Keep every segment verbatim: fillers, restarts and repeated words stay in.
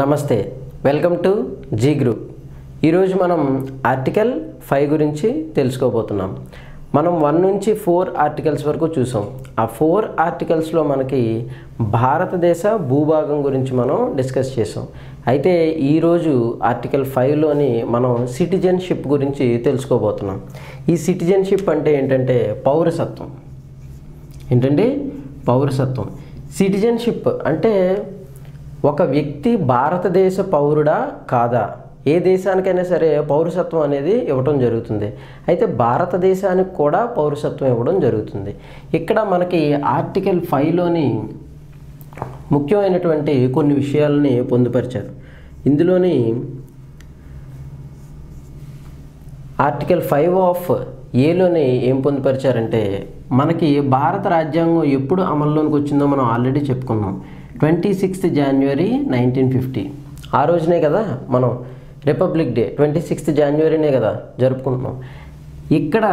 నమస్తే welcome to Zee group ఈ రోజు మనం ఆర్టికల్ ఐదు గురించి తెలుసుకోబోతున్నాం మనం ఒకటి నుంచి నాలుగు ఆర్టికల్స్ వరకు చూసాం ఆ నాలుగు ఆర్టికల్స్ లో మనకి భారతదేశ భూభాగం గురించి మనం డిస్కస్ చేసాం అయితే ఈ రోజు ఆర్టికల్ ఐదు లోని మనం సిటిజన్షిప్ గురించి తెలుసుకోబోతున్నాం ఈ సిటిజన్షిప్ అంటే ఏంటంటే పౌరసత్వం ఏంటండి పౌరసత్వం సిటిజన్షిప్ అంటే ఒక వ్యక్తి భారతదేశ పౌరుడా కాదా ఏ దేశానికైనా సరే పౌరసత్వం అనేది ఇవ్వడం జరుగుతుంది అయితే భారతదేశానికి కూడా పౌరసత్వం ఇవ్వడం జరుగుతుంది ఇక్కడ మనకి ఆర్టికల్ ఐదు లోని ముఖ్యమైనటువంటి కొన్ని విషయాలను పొందుపరిచారు ఇందులోని ఆర్టికల్ ఐదు ఆఫ్ ఏ లోనే ఏం పొందుపరిచారు అంటే మనకి భారత రాజ్యాంగం ఎప్పుడు అమల్లోకి వచ్చిందో మనం ఆల్రెడీ చెప్పుకున్నాం twenty sixth January nineteen fifty ఆ రోజునే కదా మనం రిపబ్లిక్ డే ట్వంటీ సిక్స్త్ జనవరినే కదా జరుపుకుంటున్నాం ఇక్కడ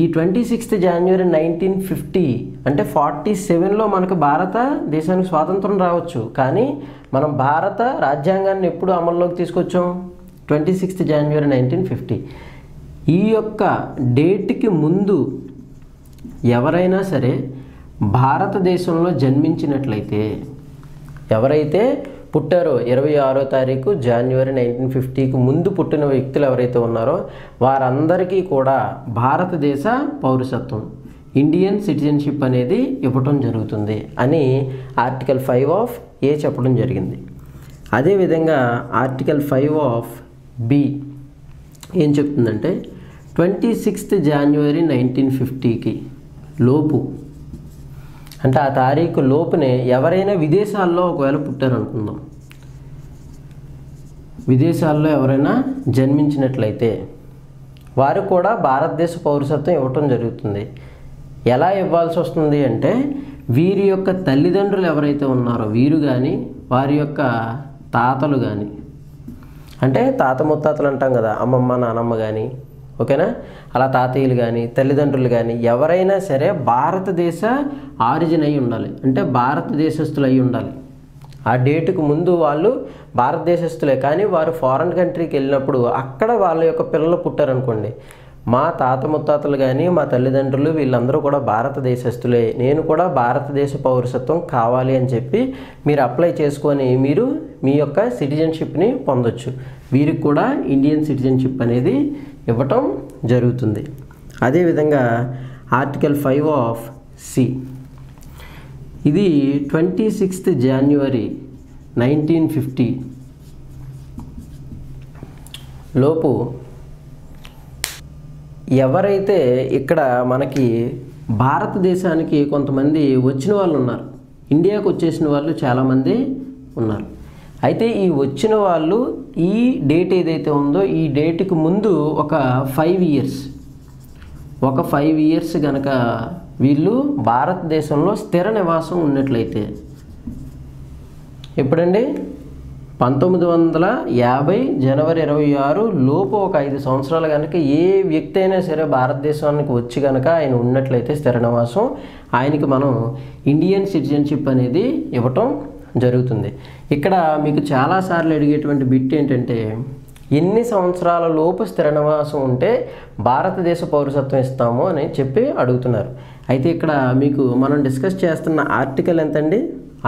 ఈ twenty sixth January nineteen fifty అంటే నలభై ఏడు లో మనకు భారతదేశానికి స్వాతంత్రం రావచ్చు కానీ మనం భారత రాజ్యాంగాన్ని ఎప్పుడు అమల్లోకి తీసుకొచ్చాం twenty sixth January nineteen fifty ఈ యొక్క డేట్కి ముందు ఎవరైనా సరే భారతదేశంలో జన్మించినట్లయితే ఎవరైతే పుట్టారో ఇరవై ఆరో తారీఖు జనవరి నైన్టీన్ ఫిఫ్టీ కు ముందు పుట్టిన వ్యక్తులు ఎవరైతే ఉన్నారో వారందరికీ కూడా భారతదేశ పౌరసత్వం ఇండియన్ సిటిజన్షిప్ అనేది ఇవ్వడం జరుగుతుంది అని ఆర్టికల్ ఐదు ఆఫ్ ఏ చెప్పడం జరిగింది అదే విధంగా ఆర్టికల్ ఐదు ఆఫ్ బి ఏం చెప్తుందంటే twenty sixth January nineteen fifty కి లోపు అంటే ఆ తారీఖు లోపునే ఎవరైనా విదేశాల్లో ఒకవేళ పుట్టారు అనుకుందాం విదేశాల్లో ఎవరైనా జన్మించినట్లయితే వారు కూడా భారతదేశ పౌరసత్వం ఇవ్వడం జరుగుతుంది ఎలా ఇవ్వాల్సి వస్తుంది అంటే వీరి యొక్క తల్లిదండ్రులు ఎవరైతే ఉన్నారో వీరు కానీ వారి యొక్క తాతలు కానీ అంటే తాత ముత్తాతలు అంటాం కదా అమ్మమ్మ నానమ్మ కానీ ఓకేనా అలా తాతయ్యలు కానీ తల్లిదండ్రులు కానీ ఎవరైనా సరే భారతదేశ ఆరిజిన్ అయి ఉండాలి అంటే భారతదేశస్తులు అయి ఉండాలి ఆ డేట్కు ముందు వాళ్ళు భారతదేశస్తులే కానీ వారు ఫారెన్ కంట్రీకి వెళ్ళినప్పుడు అక్కడ వాళ్ళ యొక్క పిల్లలు పుట్టారనుకోండి మా తాత ముత్తాతలు కానీ మా తల్లిదండ్రులు వీళ్ళందరూ కూడా భారతదేశస్తులే నేను కూడా భారతదేశ పౌరసత్వం కావాలి అని చెప్పి మీరు అప్లై చేసుకొని మీరు మీ యొక్క సిటిజన్షిప్ని పొందొచ్చు వీరికి కూడా ఇండియన్ సిటిజన్షిప్ అనేది ఇవ్వటం జరుగుతుంది అదేవిధంగా ఆర్టికల్ ఐదు ఆఫ్ సి ఇది twenty sixth January nineteen fifty లోపు ఎవరైతే ఇక్కడ మనకి భారతదేశానికి కొంతమంది వచ్చిన వాళ్ళు ఉన్నారు ఇండియాకు వచ్చేసిన వాళ్ళు చాలామంది ఉన్నారు అయితే ఈ వచ్చిన వాళ్ళు ఈ డేట్ ఏదైతే ఉందో ఈ డేట్కి ముందు ఒక ఐదు ఇయర్స్ ఒక ఐదు ఇయర్స్ గనక వీళ్ళు భారతదేశంలో స్థిర నివాసం ఉన్నట్లయితే ఎప్పుడండి పంతొమ్మిది వందల యాభై జనవరి ఇరవై ఆరు లోపు ఒక ఐదు సంవత్సరాలు కనుక ఏ వ్యక్తి అయినా సరే భారతదేశానికి వచ్చి కనుక ఆయన ఉన్నట్లయితే స్థిర నివాసం ఆయనకి మనం ఇండియన్ సిటిజన్షిప్ అనేది ఇవ్వటం జరుగుతుంది ఇక్కడ మీకు చాలాసార్లు అడిగేటువంటి బిట్ ఏంటంటే ఎన్ని సంవత్సరాల లోపు స్థిర నివాసం ఉంటే భారతదేశ పౌరసత్వం ఇస్తాము అని చెప్పి అడుగుతున్నారు అయితే ఇక్కడ మీకు మనం డిస్కస్ చేస్తున్న ఆర్టికల్ ఎంతండి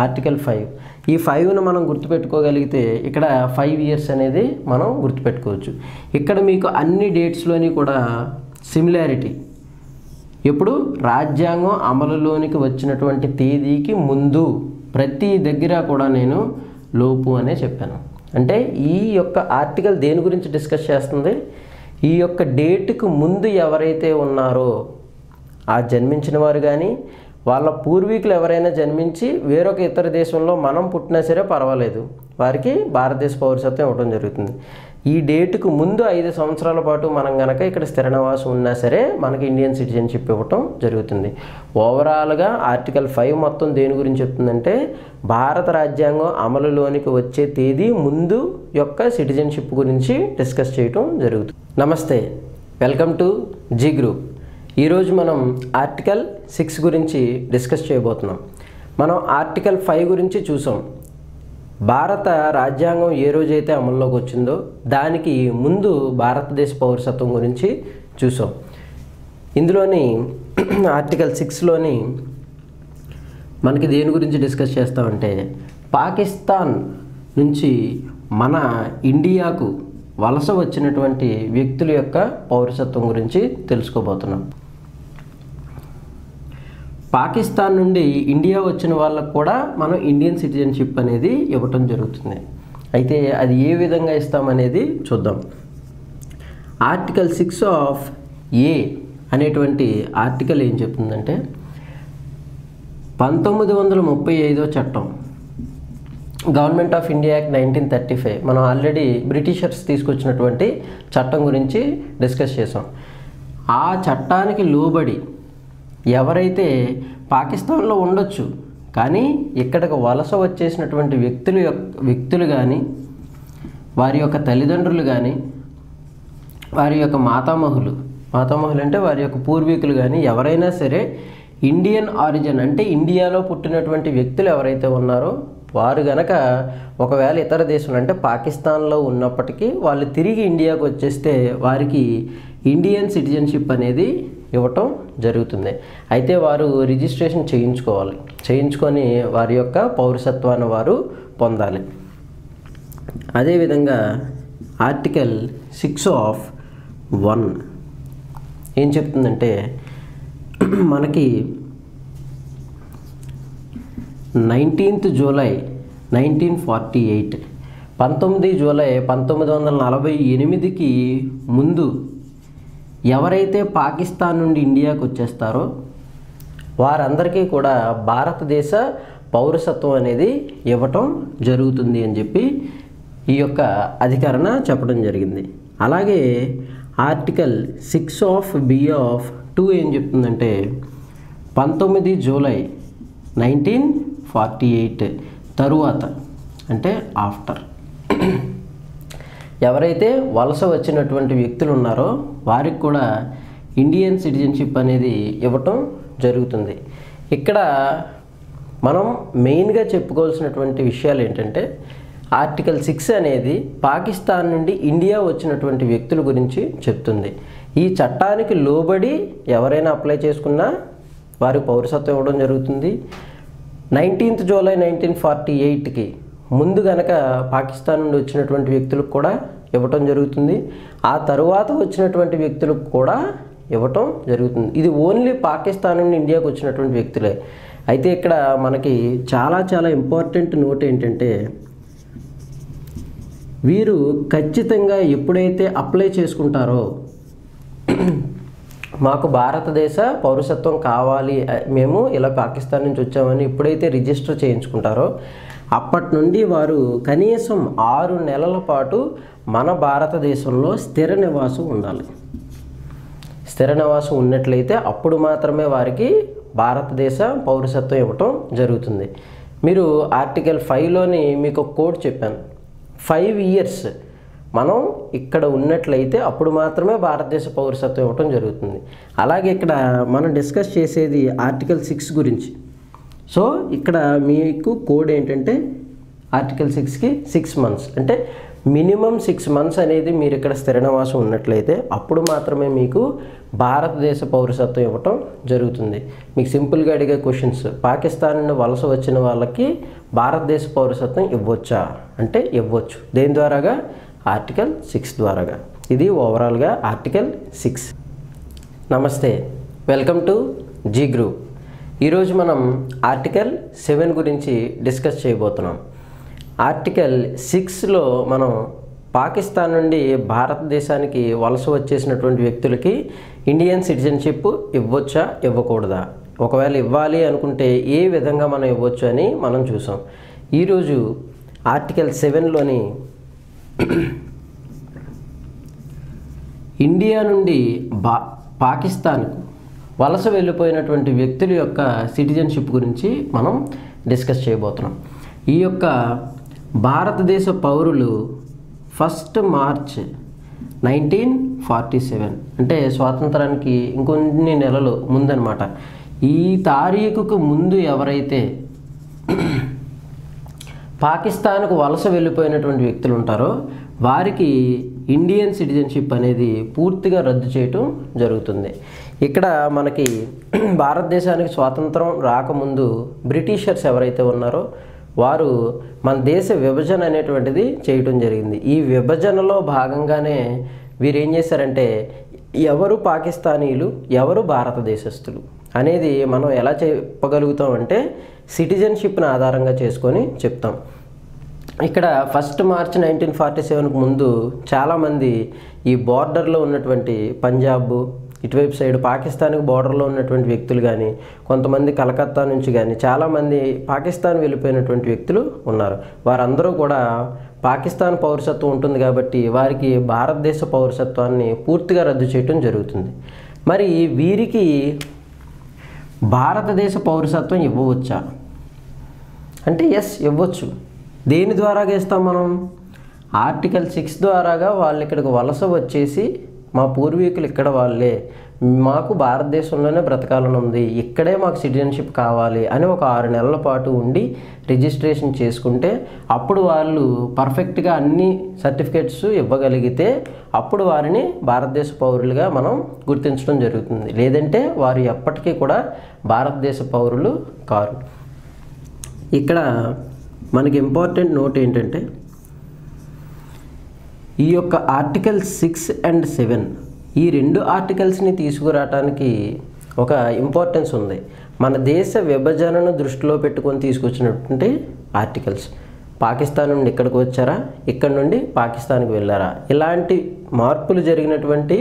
ఆర్టికల్ ఐదు ఈ ఐదును మనం గుర్తుపెట్టుకోగలిగితే ఇక్కడ ఐదు ఇయర్స్ అనేది మనం గుర్తుపెట్టుకోవచ్చు ఇక్కడ మీకు అన్ని డేట్స్లోని కూడా సిమిలారిటీ ఎప్పుడు రాజ్యాంగం అమలులోనికి వచ్చినటువంటి తేదీకి ముందు ప్రతి దగ్గర కూడా నేను లోపు అనే చెప్పాను అంటే ఈ యొక్క ఆర్టికల్ దేని గురించి డిస్కస్ చేస్తుంది ఈ యొక్క డేట్కు ముందు ఎవరైతే ఉన్నారో ఆ జన్మించిన వారు కానీ వాళ్ళ పూర్వీకులు ఎవరైనా జన్మించి వేరొక ఇతర దేశంలో మనం పుట్టినా సరే పర్వాలేదు వారికి భారతదేశ పౌరసత్వం ఇవ్వడం జరుగుతుంది ఈ డేట్కు ముందు ఐదు సంవత్సరాల పాటు మనం కనుక ఇక్కడ స్థిర నివాసం ఉన్నా సరే మనకి ఇండియన్ సిటిజన్షిప్ ఇవ్వటం జరుగుతుంది ఓవరాల్గా ఆర్టికల్ ఐదు మొత్తం దేని గురించి చెప్తుందంటే భారత రాజ్యాంగం అమలులోనికి వచ్చే తేదీ ముందు యొక్క సిటిజన్షిప్ గురించి డిస్కస్ చేయటం జరుగుతుంది నమస్తే వెల్కమ్ టు జీ గ్రూప్ ఈరోజు మనం ఆర్టికల్ సిక్స్ గురించి డిస్కస్ చేయబోతున్నాం మనం ఆర్టికల్ ఐదు గురించి చూసాం భారత రాజ్యాంగం ఏ రోజైతే అమల్లోకి వచ్చిందో దానికి ముందు భారతదేశ పౌరసత్వం గురించి చూసాం. ఇందులోని ఆర్టికల్ సిక్స్లోని మనకి దేని గురించి డిస్కస్ చేస్తామంటే పాకిస్తాన్ నుంచి మన ఇండియాకు వలస వచ్చినటువంటి వ్యక్తుల యొక్క పౌరసత్వం గురించి తెలుసుకోబోతున్నాం. పాకిస్తాన్ నుండి ఇండియా వచ్చిన వాళ్ళకు కూడా మనం ఇండియన్ సిటిజన్షిప్ అనేది ఇవ్వటం జరుగుతుంది. అయితే అది ఏ విధంగా ఇస్తామనేది చూద్దాం. ఆర్టికల్ సిక్స్ ఆఫ్ ఏ అనేటువంటి ఆర్టికల్ ఏం చెప్తుందంటే పంతొమ్మిది వందల ముప్పై ఐదో చట్టం government of India act nineteen thirty five మనం ఆల్రెడీ బ్రిటిషర్స్ తీసుకొచ్చినటువంటి చట్టం గురించి డిస్కస్ చేసాం. ఆ చట్టానికి లోబడి ఎవరైతే పాకిస్తాన్లో ఉండొచ్చు కానీ ఇక్కడికి వలస వచ్చేసినటువంటి వ్యక్తులు వ్యక్తులు కానీ వారి యొక్క తల్లిదండ్రులు కానీ వారి యొక్క మాతామహులు మాతామహులు అంటే వారి యొక్క పూర్వీకులు కానీ ఎవరైనా సరే ఇండియన్ ఆరిజిన్ అంటే ఇండియాలో పుట్టినటువంటి వ్యక్తులు ఎవరైతే ఉన్నారో వారు గనక ఒకవేళ ఇతర దేశంలో అంటే పాకిస్తాన్లో ఉన్నప్పటికీ వాళ్ళు తిరిగి ఇండియాకు వచ్చేస్తే వారికి ఇండియన్ సిటిజన్షిప్ అనేది ఇవ్వటం జరుగుతుంది. అయితే వారు రిజిస్ట్రేషన్ చేయించుకోవాలి, చేయించుకొని వారి యొక్క పౌరసత్వాన్ని వారు పొందాలి. అదేవిధంగా ఆర్టికల్ సిక్స్ ఆఫ్ వన్ ఏం చెప్తుందంటే మనకి nineteenth July nineteen forty eight పంతొమ్మిది జూలై పంతొమ్మిది వందల నలభై ఎనిమిదికి ముందు ఎవరైతే పాకిస్తాన్ నుండి ఇండియాకు వచ్చేస్తారో వారందరికీ కూడా భారతదేశ పౌరసత్వం అనేది ఇవ్వటం జరుగుతుంది అని చెప్పి ఈ యొక్క అధికరణ చెప్పడం జరిగింది. అలాగే article six of B of two ఏం చెప్తుందంటే పంతొమ్మిది జూలై నైన్టీన్ ఫార్టీ ఎయిట్ తరువాత అంటే ఆఫ్టర్ ఎవరైతే వలస వచ్చినటువంటి వ్యక్తులు ఉన్నారో వారికి కూడా ఇండియన్ సిటిజన్షిప్ అనేది ఇవ్వటం జరుగుతుంది. ఇక్కడ మనం మెయిన్గా చెప్పుకోవాల్సినటువంటి విషయాలు ఏంటంటే ఆర్టికల్ సిక్స్ అనేది పాకిస్తాన్ నుండి ఇండియా వచ్చినటువంటి వ్యక్తుల గురించి చెప్తుంది. ఈ చట్టానికి లోబడి ఎవరైనా అప్లై చేసుకున్నా వారి పౌరసత్వం ఇవ్వడం జరుగుతుంది. నైన్టీన్త్ జూలై నైన్టీన్ ఫార్టీ ఎయిట్కి ముందు కనుక పాకిస్తాన్ నుండి వచ్చినటువంటి వ్యక్తులకు కూడా ఇవ్వటం జరుగుతుంది. ఆ తరువాత వచ్చినటువంటి వ్యక్తులకు కూడా ఇవ్వటం జరుగుతుంది. ఇది ఓన్లీ పాకిస్తాన్ నుండి ఇండియాకు వచ్చినటువంటి వ్యక్తులే. అయితే ఇక్కడ మనకి చాలా చాలా ఇంపార్టెంట్ నోట్ ఏంటంటే వీరు ఖచ్చితంగా ఎప్పుడైతే అప్లై చేసుకుంటారో మాకు భారతదేశ పౌరసత్వం కావాలి, మేము ఇలా పాకిస్తాన్ నుంచి వచ్చామని ఎప్పుడైతే రిజిస్టర్ చేయించుకుంటారో అప్పటి నుండి వారు కనీసం ఆరు నెలల పాటు మన భారతదేశంలో స్థిర నివాసం ఉండాలి. స్థిర నివాసం ఉన్నట్లయితే అప్పుడు మాత్రమే వారికి భారతదేశ పౌరసత్వం ఇవ్వటం జరుగుతుంది. మీరు ఆర్టికల్ ఫైవ్లోని మీకు ఒక కోడ్ చెప్పాను, ఫైవ్ ఇయర్స్ మనం ఇక్కడ ఉన్నట్లయితే అప్పుడు మాత్రమే భారతదేశ పౌరసత్వం ఇవ్వటం జరుగుతుంది. అలాగే ఇక్కడ మనం డిస్కస్ చేసేది ఆర్టికల్ సిక్స్ గురించి. సో ఇక్కడ మీకు కోడ్ ఏంటంటే ఆర్టికల్ సిక్స్కి సిక్స్ మంత్స్ అంటే మినిమం సిక్స్ మంత్స్ అనేది మీరు ఇక్కడ స్థిర నివాసం ఉన్నట్లయితే అప్పుడు మాత్రమే మీకు భారతదేశ పౌరసత్వం ఇవ్వటం జరుగుతుంది. మీకు సింపుల్గా అడిగే క్వశ్చన్స్ పాకిస్తాన్ నుండి వలస వచ్చిన వాళ్ళకి భారతదేశ పౌరసత్వం ఇవ్వచ్చా అంటే ఇవ్వచ్చు. దేని ద్వారాగా? ఆర్టికల్ సిక్స్ ద్వారాగా. ఇది ఓవరాల్గా ఆర్టికల్ సిక్స్. నమస్తే, వెల్కమ్ టు జీ గ్రూప్. ఈరోజు మనం ఆర్టికల్ సెవెన్ గురించి డిస్కస్ చేయబోతున్నాం. ఆర్టికల్ సిక్స్లో మనం పాకిస్తాన్ నుండి భారతదేశానికి వలస వచ్చేసినటువంటి వ్యక్తులకి ఇండియన్ సిటిజన్షిప్ ఇవ్వచ్చా ఇవ్వకూడదా, ఒకవేళ ఇవ్వాలి అనుకుంటే ఏ విధంగా మనం ఇవ్వచ్చు అని మనం చూసాం. ఈరోజు ఆర్టికల్ సెవెన్లోని ఇండియా నుండి బా పాకిస్తాన్కు వలస వెళ్ళిపోయినటువంటి వ్యక్తుల యొక్క సిటిజన్షిప్ గురించి మనం డిస్కస్ చేయబోతున్నాం. ఈ యొక్క భారతదేశ పౌరులు first March nineteen forty seven అంటే స్వాతంత్రానికి ఇంకొన్ని నెలలు ముందనమాట, ఈ తారీఖుకు ముందు ఎవరైతే పాకిస్తాన్ కు వలస వెళ్ళిపోయినటువంటి వ్యక్తులు ఉంటారో వారికి ఇండియన్ సిటిజన్షిప్ అనేది పూర్తిగా రద్దు చేయడం జరుగుతుంది. ఇక్కడ మనకి భారతదేశానికి స్వాతంత్రం రాకముందు బ్రిటిషర్స్ ఎవరైతే ఉన్నారో వారు మన దేశ విభజన అనేటువంటిది చేయడం జరిగింది. ఈ విభజనలో భాగంగానే వీరు ఏం చేశారంటే ఎవరు పాకిస్తానీలు ఎవరు భారతదేశస్తులు అనేది మనం ఎలా చెప్పగలుగుతాం అంటే సిటిజన్షిప్ను ఆధారంగా చేసుకొని చెప్తాం. ఇక్కడ ఫస్ట్ మార్చ్ నైన్టీన్ ఫార్టీ సెవెన్కు ముందు చాలామంది ఈ బార్డర్లో ఉన్నటువంటి పంజాబ్ ఇటువైపు సైడ్ పాకిస్తాన్కి బార్డర్లో ఉన్నటువంటి వ్యక్తులు కానీ కొంతమంది కలకత్తా నుంచి కానీ చాలామంది పాకిస్తాన్ వెళ్ళిపోయినటువంటి వ్యక్తులు ఉన్నారు. వారందరూ కూడా పాకిస్తాన్ పౌరసత్వం ఉంటుంది కాబట్టి వారికి భారతదేశ పౌరసత్వాన్ని పూర్తిగా రద్దు చేయడం జరుగుతుంది. మరి వీరికి భారతదేశ పౌరసత్వం ఇవ్వవచ్చా అంటే ఎస్ ఇవ్వచ్చు. దేని ద్వారాగా ఇస్తాం మనం? ఆర్టికల్ సిక్స్ ద్వారాగా వాళ్ళు ఇక్కడికి వలస వచ్చేసి మా పూర్వీకులు ఇక్కడ వాళ్ళే, మాకు భారతదేశంలోనే బ్రతకాలని ఉంది, ఇక్కడే మాకు సిటిజన్షిప్ కావాలి అని ఒక ఆరు నెలల పాటు ఉండి రిజిస్ట్రేషన్ చేసుకుంటే అప్పుడు వాళ్ళు పర్ఫెక్ట్గా అన్ని సర్టిఫికెట్స్ ఇవ్వగలిగితే అప్పుడు వారిని భారతదేశ పౌరులుగా మనం గుర్తించడం జరుగుతుంది. లేదంటే వారు ఎప్పటికీ కూడా భారతదేశ పౌరులు కారు. ఇక్కడ మనకి ఇంపార్టెంట్ నోట్ ఏంటంటే ఈ యొక్క ఆర్టికల్ సిక్స్ అండ్ సెవెన్ ఈ రెండు ఆర్టికల్స్ని తీసుకురావడానికి ఒక ఇంపార్టెన్స్ ఉంది. మన దేశ విభజనను దృష్టిలో పెట్టుకొని తీసుకొచ్చినటువంటి ఆర్టికల్స్. పాకిస్తాన్ నుండి ఇక్కడికి వచ్చారా, ఇక్కడ నుండి పాకిస్తాన్కి వెళ్ళారా, ఇలాంటి మార్పులు జరిగినటువంటి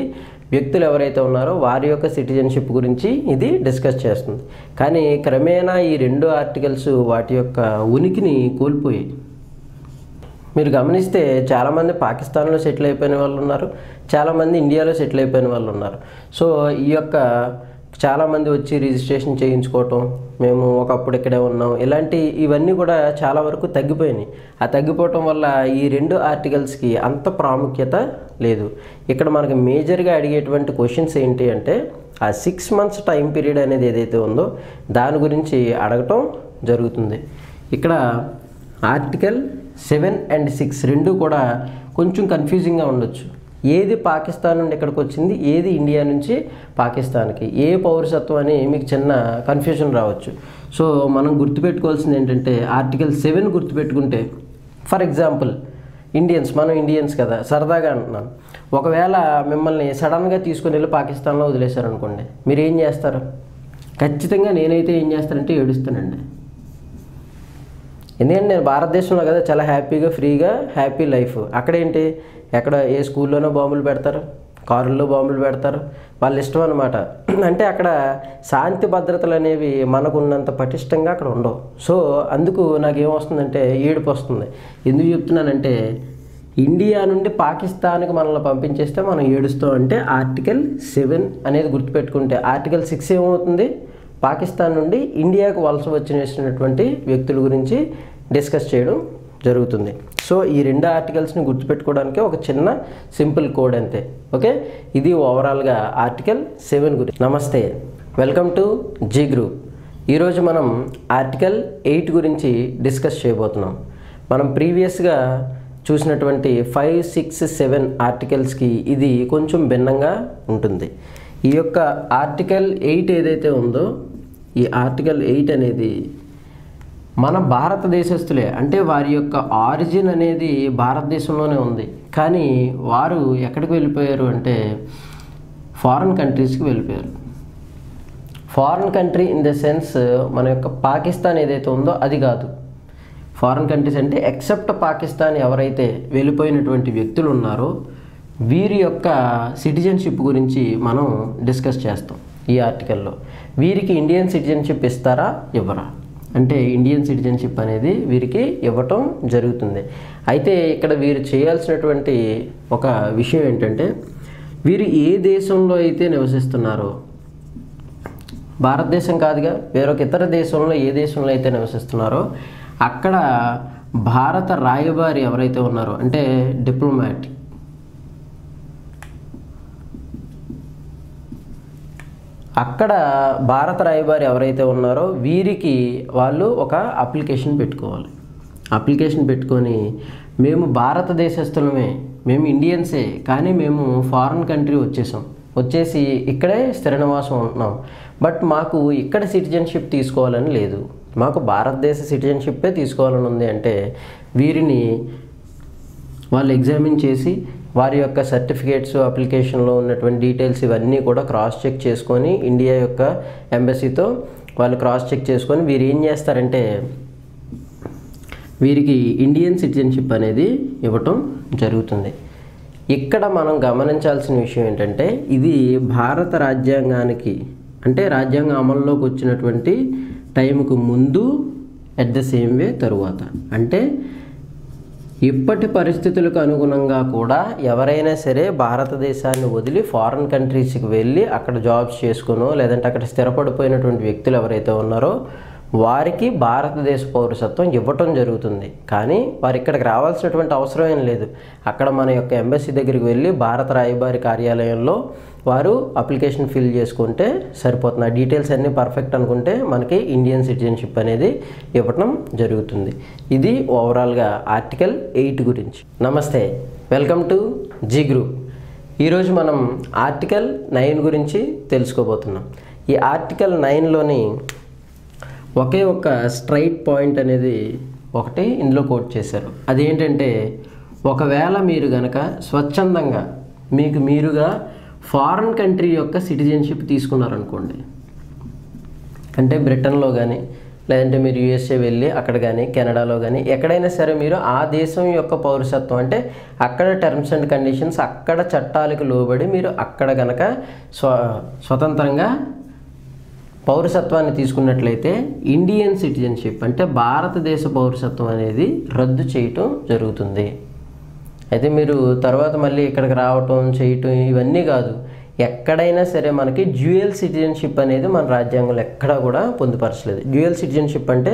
వ్యక్తులు ఎవరైతే ఉన్నారో వారి యొక్క సిటిజన్షిప్ గురించి ఇది డిస్కస్ చేస్తుంది. కానీ క్రమేణా ఈ రెండు ఆర్టికల్స్ వాటి యొక్క ఉనికిని కోల్పోయాయి. మీరు గమనిస్తే చాలామంది పాకిస్తాన్లో సెటిల్ అయిపోయిన వాళ్ళు ఉన్నారు, చాలామంది ఇండియాలో సెటిల్ అయిపోయిన వాళ్ళు ఉన్నారు. సో ఈ యొక్క చాలామంది వచ్చి రిజిస్ట్రేషన్ చేయించుకోవటం, మేము ఒకప్పుడు ఇక్కడే ఉన్నాం, ఇలాంటి ఇవన్నీ కూడా చాలా వరకు తగ్గిపోయినాయి. ఆ తగ్గిపోవటం వల్ల ఈ రెండు ఆర్టికల్స్కి అంత ప్రాముఖ్యత లేదు. ఇక్కడ మనకు మేజర్గా అడిగేటువంటి క్వశ్చన్స్ ఏంటి అంటే ఆ సిక్స్ మంత్స్ టైం పీరియడ్ అనేది ఏదైతే ఉందో దాని గురించి అడగటం జరుగుతుంది. ఇక్కడ ఆర్టికల్ సెవెన్ అండ్ సిక్స్ రెండు కూడా కొంచెం కన్ఫ్యూజింగ్గా ఉండొచ్చు. ఏది పాకిస్తాన్ నుండి ఇక్కడికి వచ్చింది, ఏది ఇండియా నుంచి పాకిస్తాన్కి, ఏ పౌరసత్వం అని మీకు చిన్న కన్ఫ్యూజన్ రావచ్చు. సో మనం గుర్తుపెట్టుకోవాల్సింది ఏంటంటే ఆర్టికల్ సెవెన్ గుర్తుపెట్టుకుంటే ఫర్ ఎగ్జాంపుల్ ఇండియన్స్, మనం ఇండియన్స్ కదా సరదాగా అంటున్నాను, ఒకవేళ మిమ్మల్ని సడన్గా తీసుకుని వెళ్ళి పాకిస్తాన్లో వదిలేశారనుకోండి మీరు ఏం చేస్తారు? ఖచ్చితంగా నేనైతే ఏం చేస్తానంటే ఏడుస్తానండి. ఎందుకంటే నేను భారతదేశంలో కదా చాలా హ్యాపీగా ఫ్రీగా హ్యాపీ లైఫ్, అక్కడేంటి ఎక్కడ ఏ స్కూల్లోనో బాంబులు పెడతారు, కారుల్లో బాంబులు పెడతారు, వాళ్ళ ఇష్టం అనమాట. అంటే అక్కడ శాంతి భద్రతలు అనేవి మనకు ఉన్నంత పటిష్టంగా అక్కడ ఉండవు. సో అందుకు నాకేమొస్తుందంటే ఏడుపు వస్తుంది. ఎందుకు చెప్తున్నానంటే ఇండియా నుండి పాకిస్తాన్కి మనల్ని పంపించేస్తే మనం ఏడుస్తాం. అంటే ఆర్టికల్ సెవెన్ అనేది గుర్తుపెట్టుకుంటే ఆర్టికల్ సిక్స్ ఏమవుతుంది? పాకిస్తాన్ నుండి ఇండియాకు వలస వచ్చినటువంటి వ్యక్తుల గురించి డిస్కస్ చేయడం జరుగుతుంది. సో ఈ రెండు ఆర్టికల్స్ని గుర్తుపెట్టుకోవడానికి ఒక చిన్న సింపుల్ కోడ్ అంతే. ఓకే, ఇది ఓవరాల్గా ఆర్టికల్ సెవెన్ గురించి. నమస్తే, వెల్కమ్ టు జీ గ్రూప్. ఈరోజు మనం ఆర్టికల్ ఎయిట్ గురించి డిస్కస్ చేయబోతున్నాం. మనం ప్రీవియస్గా చూసినటువంటి ఫైవ్ సిక్స్ సెవెన్ ఆర్టికల్స్కి ఇది కొంచెం భిన్నంగా ఉంటుంది. ఈ యొక్క ఆర్టికల్ ఎయిట్ ఏదైతే ఉందో ఈ ఆర్టికల్ ఎయిట్ అనేది మన భారతదేశస్తులే, అంటే వారి యొక్క ఆరిజిన్ అనేది భారతదేశంలోనే ఉంది, కానీ వారు ఎక్కడికి వెళ్ళిపోయారు అంటే ఫారిన్ కంట్రీస్కి వెళ్ళిపోయారు. Foreign country in the sense మన యొక్క పాకిస్తాన్ ఏదైతే ఉందో అది కాదు. ఫారిన్ కంట్రీస్ అంటే ఎక్సెప్ట్ పాకిస్తాన్ ఎవరైతే వెళ్ళిపోయినటువంటి వ్యక్తులు ఉన్నారో వీరి యొక్క సిటిజన్షిప్ గురించి మనం డిస్కస్ చేస్తాం ఈ ఆర్టికల్లో. వీరికి ఇండియన్ సిటిజన్షిప్ ఇస్తారా ఇవ్వరా అంటే ఇండియన్ సిటిజన్షిప్ అనేది వీరికి ఇవ్వటం జరుగుతుంది. అయితే ఇక్కడ వీరు చేయాల్సినటువంటి ఒక విషయం ఏంటంటే వీరు ఏ దేశంలో అయితే నివసిస్తున్నారో, భారతదేశం కాదుగా వేరొక ఇతర దేశంలో ఏ దేశంలో అయితే నివసిస్తున్నారో అక్కడ భారత రాయబారి ఎవరైతే ఉన్నారో అంటే డిప్లొమాట్ అక్కడ భారత రాయబారి ఎవరైతే ఉన్నారో వీరికి వాళ్ళు ఒక అప్లికేషన్ పెట్టుకోవాలి. అప్లికేషన్ పెట్టుకొని మేము భారతదేశస్తులమే మేము ఇండియన్సే కానీ మేము ఫారెన్ కంట్రీ వచ్చేసాం వచ్చేసి ఇక్కడే స్థిర నివాసం ఉంటున్నాం బట్ మాకు ఇక్కడ సిటిజన్షిప్ తీసుకోవాలని లేదు మాకు భారతదేశ సిటిజన్షిప్ ఏ తీసుకోవాలని ఉంది అంటే వీరిని వాళ్ళు ఎగ్జామిన్ చేసి వారి యొక్క సర్టిఫికెట్స్ అప్లికేషన్లో ఉన్నటువంటి డీటెయిల్స్ ఇవన్నీ కూడా క్రాస్ చెక్ చేసుకొని ఇండియా యొక్క ఎంబసీతో వాళ్ళు క్రాస్ చెక్ చేసుకొని వీరు ఏం చేస్తారంటే వీరికి ఇండియన్ సిటిజన్షిప్ అనేది ఇవ్వటం జరుగుతుంది ఇక్కడ మనం గమనించాల్సిన విషయం ఏంటంటే ఇది భారత రాజ్యాంగానికి అంటే రాజ్యాంగ అమల్లోకి వచ్చినటువంటి టైంకు ముందు అట్ ద సేమ్ వే తరువాత అంటే ఇప్పటి పరిస్థితులకు అనుగుణంగా కూడా ఎవరైనా సరే భారతదేశాన్ని వదిలి ఫారెన్ కంట్రీస్కి వెళ్ళి అక్కడ జాబ్స్ చేసుకునో లేదంటే అక్కడ స్థిరపడిపోయినటువంటి వ్యక్తులు ఎవరైతే ఉన్నారో వారికి భారతదేశ పౌరసత్వం ఇవ్వటం జరుగుతుంది కానీ వారు ఇక్కడికి రావాల్సినటువంటి అవసరం ఏం లేదు అక్కడ మన యొక్క ఎంబసీ దగ్గరికి వెళ్ళి భారత రాయబారి కార్యాలయంలో వారు అప్లికేషన్ ఫిల్ చేసుకుంటే సరిపోతుంది ఆ డీటెయిల్స్ అన్నీ పర్ఫెక్ట్ అనుకుంటే మనకి ఇండియన్ సిటిజన్షిప్ అనేది ఇవ్వటం జరుగుతుంది ఇది ఓవరాల్గా ఆర్టికల్ ఎయిట్ గురించి నమస్తే వెల్కమ్ టు జీ గ్రూప్ ఈరోజు మనం ఆర్టికల్ నైన్ గురించి తెలుసుకోబోతున్నాం ఈ ఆర్టికల్ నైన్లోని ఒకే ఒక స్ట్రైట్ పాయింట్ అనేది ఒకటి ఇందులో కోట్ చేశారు అదేంటంటే ఒకవేళ మీరు గనక స్వచ్ఛందంగా మీకు మీరుగా ఫారెన్ కంట్రీ యొక్క సిటిజన్షిప్ తీసుకున్నారనుకోండి అంటే బ్రిటన్లో కానీ లేదంటే మీరు యూఎస్ఏ వెళ్ళి అక్కడ కానీ కెనడాలో కానీ ఎక్కడైనా సరే మీరు ఆ దేశం యొక్క పౌరసత్వం అంటే అక్కడ టర్మ్స్ అండ్ కండిషన్స్ అక్కడ చట్టాలకు లోబడి మీరు అక్కడ గనక స్వ స్వతంత్రంగా పౌరసత్వాన్ని తీసుకున్నట్లయితే ఇండియన్ సిటిజన్షిప్ అంటే భారతదేశ పౌరసత్వం అనేది రద్దు చేయటం జరుగుతుంది అయితే మీరు తర్వాత మళ్ళీ ఇక్కడికి రావటం చేయటం ఇవన్నీ కాదు ఎక్కడైనా సరే మనకి డ్యూయల్ సిటిజన్షిప్ అనేది మన రాజ్యాంగంలో ఎక్కడా కూడా పొందుపరచలేదు డ్యూయల్ సిటిజన్షిప్ అంటే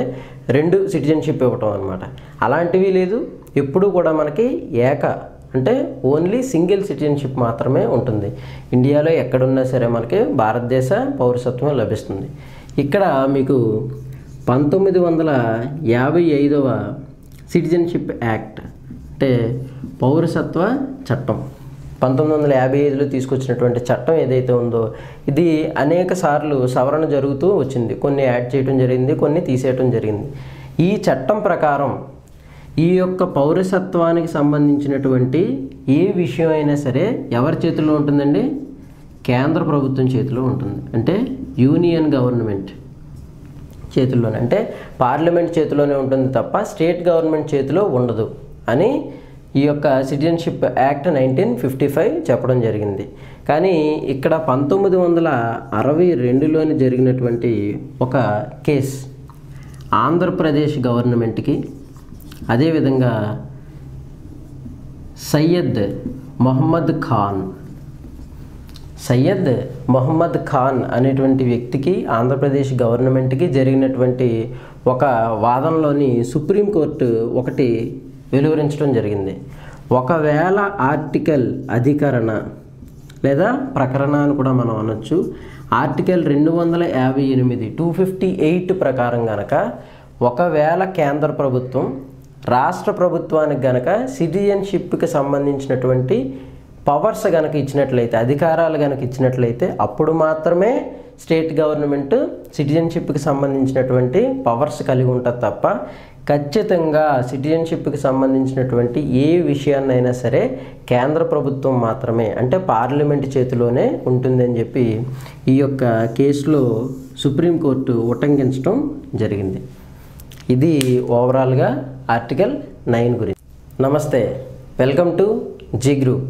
రెండు సిటిజన్షిప్ ఇవ్వటం అనమాట అలాంటివి లేదు ఎప్పుడూ కూడా మనకి ఏక అంటే ఓన్లీ సింగిల్ సిటిజన్షిప్ మాత్రమే ఉంటుంది ఇండియాలో ఎక్కడున్నా సరే మనకి భారతదేశ పౌరసత్వం లభిస్తుంది ఇక్కడ మీకు పంతొమ్మిది వందల యాభై ఐదవ సిటిజన్షిప్ యాక్ట్ అంటే పౌరసత్వ చట్టం పంతొమ్మిది వందల యాభై ఐదులో తీసుకొచ్చినటువంటి చట్టం ఏదైతే ఉందో ఇది అనేక సార్లు సవరణ జరుగుతూ వచ్చింది కొన్ని యాడ్ చేయడం జరిగింది కొన్ని తీసేయటం జరిగింది ఈ చట్టం ప్రకారం ఈ యొక్క పౌరసత్వానికి సంబంధించినటువంటి ఏ విషయం అయినా సరే ఎవరి చేతిలో ఉంటుందండి కేంద్ర ప్రభుత్వం చేతిలో ఉంటుంది అంటే యూనియన్ గవర్నమెంట్ చేతుల్లోనే అంటే పార్లమెంట్ చేతిలోనే ఉంటుంది తప్ప స్టేట్ గవర్నమెంట్ చేతిలో ఉండదు అని ఈ యొక్క citizenship act nineteen fifty five చెప్పడం జరిగింది కానీ ఇక్కడ పంతొమ్మిది వందల అరవై రెండులోని జరిగినటువంటి ఒక కేస్ ఆంధ్రప్రదేశ్ గవర్నమెంట్కి అదేవిధంగా సయ్యద్ మొహమ్మద్ ఖాన్ సయ్యద్ మొహమ్మద్ ఖాన్ అనేటువంటి వ్యక్తికి ఆంధ్రప్రదేశ్ గవర్నమెంట్కి జరిగినటువంటి ఒక వాదనలోని సుప్రీంకోర్టు ఒకటి వెలువరించడం జరిగింది ఒకవేళ ఆర్టికల్ అధికరణ లేదా ప్రకరణ అని కూడా మనం అనొచ్చు ఆర్టికల్ రెండు వందల యాభై ఎనిమిది టూ ఫిఫ్టీ ఎయిట్ ప్రకారం కనుక ఒకవేళ కేంద్ర ప్రభుత్వం రాష్ట్ర ప్రభుత్వానికి గనక సిటిజన్షిప్కి సంబంధించినటువంటి పవర్స్ గనక ఇచ్చినట్లయితే అధికారాలు గనక ఇచ్చినట్లయితే అప్పుడు మాత్రమే స్టేట్ గవర్నమెంట్ సిటిజన్షిప్కి సంబంధించినటువంటి పవర్స్ కలిగి ఉంటుంది తప్ప ఖచ్చితంగా సిటిజన్షిప్కి సంబంధించినటువంటి ఏ విషయాన్నైనా సరే కేంద్ర ప్రభుత్వం మాత్రమే అంటే పార్లమెంట్ చేతిలోనే ఉంటుందని చెప్పి ఈ యొక్క కేసులో సుప్రీంకోర్టు ఉటంకించడం జరిగింది ఇది ఓవరాల్గా ఆర్టికల్ నైన్ గురించి నమస్తే వెల్కమ్ టు జీ గ్రూప్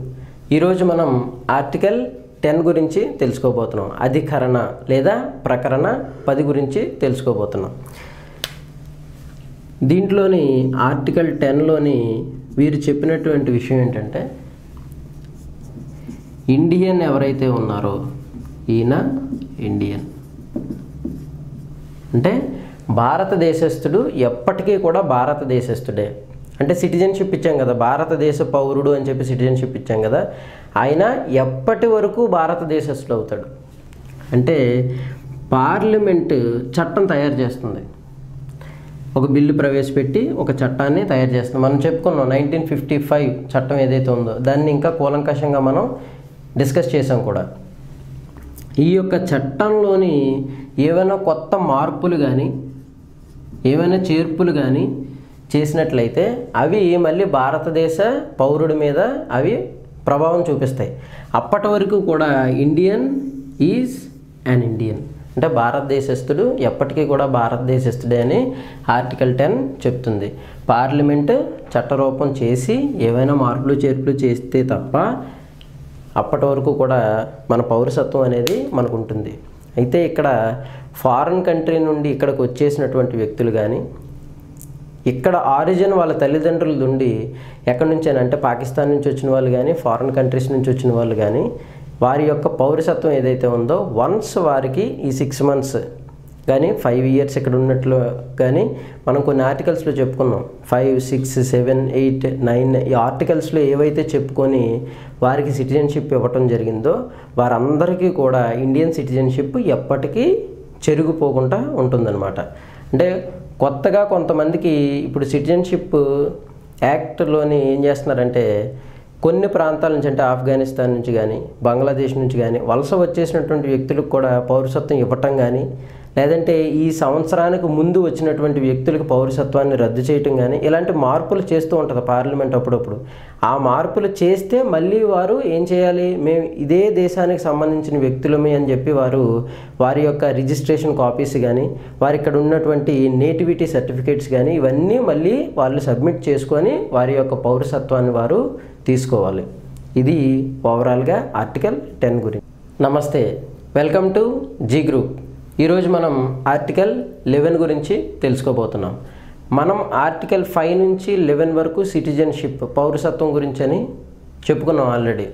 ఈరోజు మనం ఆర్టికల్ టెన్ గురించి తెలుసుకోబోతున్నాం అధికరణ లేదా ప్రకరణ పది గురించి తెలుసుకోబోతున్నాం దీంట్లోని ఆర్టికల్ టెన్లోని వీరు చెప్పినటువంటి విషయం ఏంటంటే ఇండియన్ ఎవరైతే ఉన్నారో ఈయన ఇండియన్ అంటే భారతదేశస్థుడు ఎప్పటికీ కూడా భారతదేశస్థుడే అంటే సిటిజన్షిప్ ఇచ్చాం కదా భారతదేశ పౌరుడు అని చెప్పి సిటిజన్షిప్ ఇచ్చాం కదా ఆయన ఎప్పటి వరకు భారతదేశస్థుడు అవుతాడు అంటే పార్లమెంటు చట్టం తయారు చేస్తుంది ఒక బిల్లు ప్రవేశపెట్టి ఒక చట్టాన్ని తయారు చేస్తాం. మనం చెప్పుకున్నాం నైన్టీన్ ఫిఫ్టీ ఫైవ్ చట్టం ఏదైతే ఉందో దాన్ని ఇంకా కూలంకషంగా మనం డిస్కస్ చేసాం కూడా. ఈ యొక్క చట్టంలోని ఏవైనా కొత్త మార్పులు కానీ ఏవైనా చేర్పులు కానీ చేసినట్లయితే అవి మళ్ళీ భారతదేశ పౌరుడి మీద అవి ప్రభావం చూపిస్తాయి. అప్పటి వరకు కూడా ఇండియన్ ఈజ్ అన్ ఇండియన్ అంటే భారతదేశస్థుడు ఎప్పటికీ కూడా భారతదేశస్థుడే అని ఆర్టికల్ టెన్ చెప్తుంది. పార్లమెంటు చట్టరూపం చేసి ఏవైనా మార్పులు చేర్పులు చేస్తే తప్ప అప్పటి వరకు కూడా మన పౌరసత్వం అనేది మనకు ఉంటుంది. అయితే ఇక్కడ ఫారిన్ కంట్రీ నుండి ఇక్కడికి వచ్చేసినటువంటి వ్యక్తులు కానీ ఇక్కడ ఆరిజిన్ వాళ్ళ తల్లిదండ్రుల నుండి ఎక్కడి నుంచి అంటే పాకిస్తాన్ నుంచి వచ్చిన వాళ్ళు కానీ ఫారిన్ కంట్రీస్ నుంచి వచ్చిన వాళ్ళు కానీ వారి యొక్క పౌరసత్వం ఏదైతే ఉందో వన్స్ వారికి ఈ సిక్స్ మంత్స్ కానీ ఫైవ్ ఇయర్స్ ఇక్కడ ఉన్నట్లు కానీ మనం కొన్ని ఆర్టికల్స్లో చెప్పుకున్నాం. Five six seven eight nine ఈ ఆర్టికల్స్లో ఏవైతే చెప్పుకొని వారికి సిటిజన్షిప్ ఇవ్వటం జరిగిందో వారందరికీ కూడా ఇండియన్ సిటిజన్షిప్ ఎప్పటికీ చెరిగిపోకుండా ఉంటుందన్నమాట. అంటే కొత్తగా కొంతమందికి ఇప్పుడు సిటిజన్షిప్ యాక్ట్లోని ఏం చేస్తున్నారంటే కొన్ని ప్రాంతాల నుంచి అంటే ఆఫ్ఘనిస్తాన్ నుంచి కానీ బంగ్లాదేశ్ నుంచి కానీ వలస వచ్చేసినటువంటి వ్యక్తులకు కూడా పౌరసత్వం ఇవ్వటం కానీ లేదంటే ఈ సంవత్సరానికి ముందు వచ్చినటువంటి వ్యక్తులకు పౌరసత్వాన్ని రద్దు చేయటం కానీ ఇలాంటి మార్పులు చేస్తూ ఉంటుంది పార్లమెంట్ అప్పుడప్పుడు. ఆ మార్పులు చేస్తే మళ్ళీ వారు ఏం చేయాలి, మేము ఇదే దేశానికి సంబంధించిన వ్యక్తులమే అని చెప్పి వారు వారి యొక్క రిజిస్ట్రేషన్ కాపీస్ కానీ వారి ఇక్కడ ఉన్నటువంటి నేటివిటీ సర్టిఫికేట్స్ కానీ ఇవన్నీ మళ్ళీ వాళ్ళు సబ్మిట్ చేసుకొని వారి యొక్క పౌరసత్వాన్ని వారు తీసుకోవాలి. ఇది ఓవరాల్గా ఆర్టికల్ టెన్ గురించి. నమస్తే, వెల్కమ్ టు జీ గ్రూప్. ఈరోజు మనం ఆర్టికల్ లెవెన్ గురించి తెలుసుకోబోతున్నాం. మనం ఆర్టికల్ ఫైవ్ నుంచి లెవెన్ వరకు సిటిజన్షిప్ పౌరసత్వం గురించి అని చెప్పుకున్నాం ఆల్రెడీ.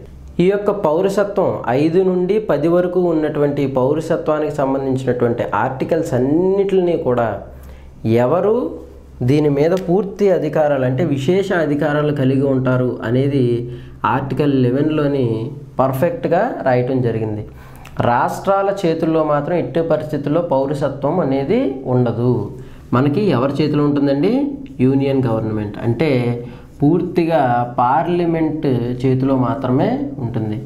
ఈ యొక్క పౌరసత్వం ఐదు నుండి పది వరకు ఉన్నటువంటి పౌరసత్వానికి సంబంధించినటువంటి ఆర్టికల్స్ అన్నిటిని కూడా ఎవరు దీని మీద పూర్తి అధికారాలు అంటే విశేష అధికారాలు కలిగి ఉంటారు అనేది ఆర్టికల్ లెవెన్లోని పర్ఫెక్ట్గా రాయటం జరిగింది. రాష్ట్రాల చేతుల్లో మాత్రం ఎట్టి పరిస్థితుల్లో పౌరసత్వం అనేది ఉండదు. మనకి ఎవరి చేతిలో ఉంటుందండి? యూనియన్ గవర్నమెంట్ అంటే పూర్తిగా పార్లమెంట్ చేతిలో మాత్రమే ఉంటుంది.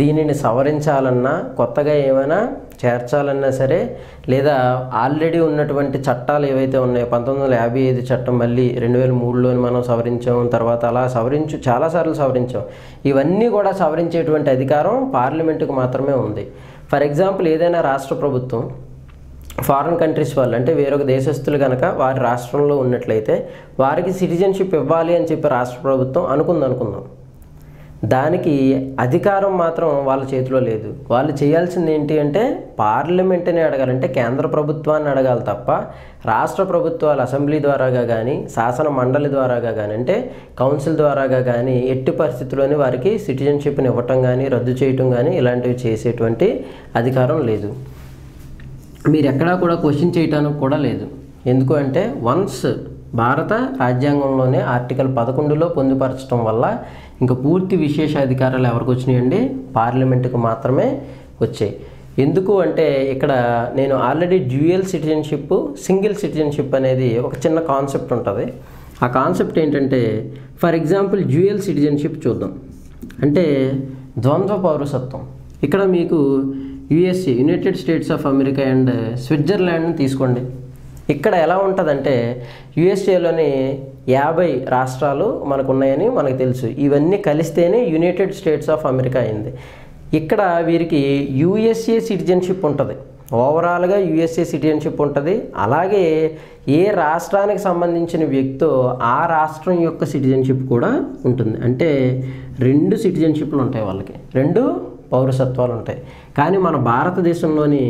దీనిని సవరించాలన్నా కొత్తగా ఏమైనా చేర్చాలన్నా సరే లేదా ఆల్రెడీ ఉన్నటువంటి చట్టాలు ఏవైతే ఉన్నాయో పంతొమ్మిది వందల యాభై ఐదు చట్టం మళ్ళీ రెండు వేల మూడులోని మనం సవరించాం, తర్వాత అలా సవరించు చాలాసార్లు సవరించాం. ఇవన్నీ కూడా సవరించేటువంటి అధికారం పార్లమెంటుకు మాత్రమే ఉంది. ఫర్ ఎగ్జాంపుల్ ఏదైనా రాష్ట్ర ప్రభుత్వం ఫారిన్ కంట్రీస్ వాళ్ళు అంటే వేరొక దేశస్తులు కనుక వారి రాష్ట్రంలో ఉన్నట్లయితే వారికి సిటిజన్షిప్ ఇవ్వాలి అని చెప్పి రాష్ట్ర ప్రభుత్వం అనుకుందనుకుందాం. దానికి అధికారం మాత్రం వాళ్ళ చేతిలో లేదు. వాళ్ళు చేయాల్సింది ఏంటి అంటే పార్లమెంట్ని అడగాలంటే కేంద్ర ప్రభుత్వాన్ని అడగాలి తప్ప రాష్ట్ర ప్రభుత్వాలు అసెంబ్లీ ద్వారాగా కానీ శాసన మండలి ద్వారాగా కానీ అంటే కౌన్సిల్ ద్వారాగా కానీ ఎట్టి పరిస్థితుల్లోనే వారికి సిటిజన్షిప్ని ఇవ్వటం కానీ రద్దు చేయటం కానీ ఇలాంటివి చేసేటువంటి అధికారం లేదు. మీరు ఎక్కడా కూడా క్వశ్చన్ చేయటానికి కూడా లేదు. ఎందుకు అంటే వన్స్ భారత రాజ్యాంగంలోనే ఆర్టికల్ పదకొండులో పొందుపరచడం వల్ల ఇంకా పూర్తి విశేషాధికారాలు ఎవరికి వచ్చినాయండి? పార్లమెంటుకు మాత్రమే వచ్చాయి. ఎందుకు అంటే ఇక్కడ నేను already dual citizenship single citizenship అనేది ఒక చిన్న కాన్సెప్ట్ ఉంటుంది. ఆ కాన్సెప్ట్ ఏంటంటే ఫర్ ఎగ్జాంపుల్ డ్యూయల్ సిటిజన్షిప్ చూద్దాం. అంటే ద్వంద్వ పౌరసత్వం. ఇక్కడ మీకు USA United States of America and స్విట్జర్లాండ్ని తీసుకోండి. ఇక్కడ ఎలా ఉంటుందంటే యుఎస్ఏలోని యాభై రాష్ట్రాలు మనకు ఉన్నాయని మనకు తెలుసు. ఇవన్నీ కలిస్తేనే యునైటెడ్ స్టేట్స్ ఆఫ్ అమెరికా అయింది. ఇక్కడ వీరికి యుఎస్ఏ సిటిజన్షిప్ ఉంటుంది. ఓవరాల్గా యుఎస్ఏ సిటిజన్షిప్ ఉంటుంది. అలాగే ఏ రాష్ట్రానికి సంబంధించిన వ్యక్తో ఆ రాష్ట్రం యొక్క సిటిజన్షిప్ కూడా ఉంటుంది. అంటే రెండు సిటిజన్షిప్లు ఉంటాయి వాళ్ళకి, రెండు పౌరసత్వాలు ఉంటాయి. కానీ మన భారతదేశంలోని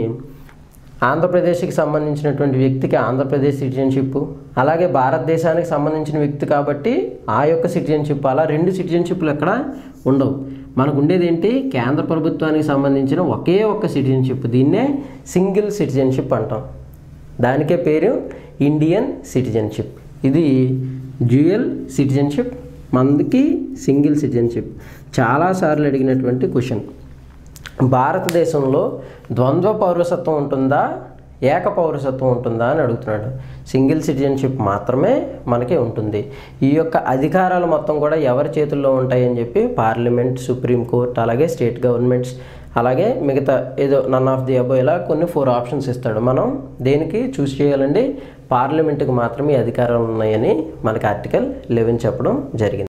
ఆంధ్రప్రదేశ్కి సంబంధించినటువంటి వ్యక్తికి ఆంధ్రప్రదేశ్ సిటిజన్షిప్, అలాగే భారతదేశానికి సంబంధించిన వ్యక్తి కాబట్టి ఆ యొక్క సిటిజన్షిప్, అలా రెండు సిటిజన్షిప్లు ఎక్కడ ఉండవు. మనకు ఉండేది ఏంటి? కేంద్ర ప్రభుత్వానికి సంబంధించిన ఒకే ఒక్క సిటిజన్షిప్. దీన్నే సింగిల్ సిటిజన్షిప్ అంటాం. దానికే పేరు ఇండియన్ సిటిజన్షిప్. ఇది డ్యూయల్ సిటిజన్షిప్, మనకి సింగిల్ సిటిజన్షిప్. చాలాసార్లు అడిగినటువంటి క్వశ్చన్, భారతదేశంలో ద్వంద్వ పౌరసత్వం ఉంటుందా ఏకపౌరసత్వం ఉంటుందా అని అడుగుతున్నాడు. సింగిల్ సిటిజన్షిప్ మాత్రమే మనకి ఉంటుంది. ఈ యొక్క అధికారాలు మొత్తం కూడా ఎవరి చేతుల్లో ఉంటాయి అని చెప్పి పార్లమెంట్, సుప్రీం కోర్ట్, అలాగే స్టేట్ గవర్నమెంట్స్, అలాగే మిగతా ఏదో నన్ ఆఫ్ ది అబో ఇలా కొన్ని ఫోర్ ఆప్షన్స్ ఇస్తాడు. మనం దేనికి చూస్ చేయాలండి? పార్లమెంటుకు మాత్రమే అధికారాలు ఉన్నాయని మనకి ఆర్టికల్ లెవెన్ చెప్పడం జరిగింది.